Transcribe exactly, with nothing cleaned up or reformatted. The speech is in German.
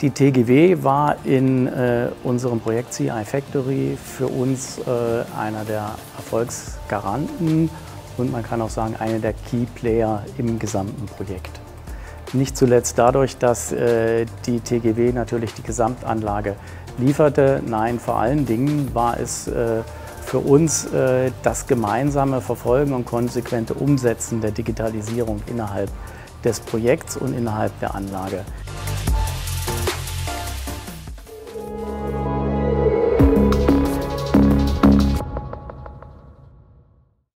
Die T G W war in äh, unserem Projekt C I Factory für uns äh, einer der Erfolgsgaranten und man kann auch sagen, einer der Key Player im gesamten Projekt. Nicht zuletzt dadurch, dass äh, die T G W natürlich die Gesamtanlage lieferte. Nein, vor allen Dingen war es äh, für uns äh, das gemeinsame Verfolgen und konsequente Umsetzen der Digitalisierung innerhalb des Projekts und innerhalb der Anlage.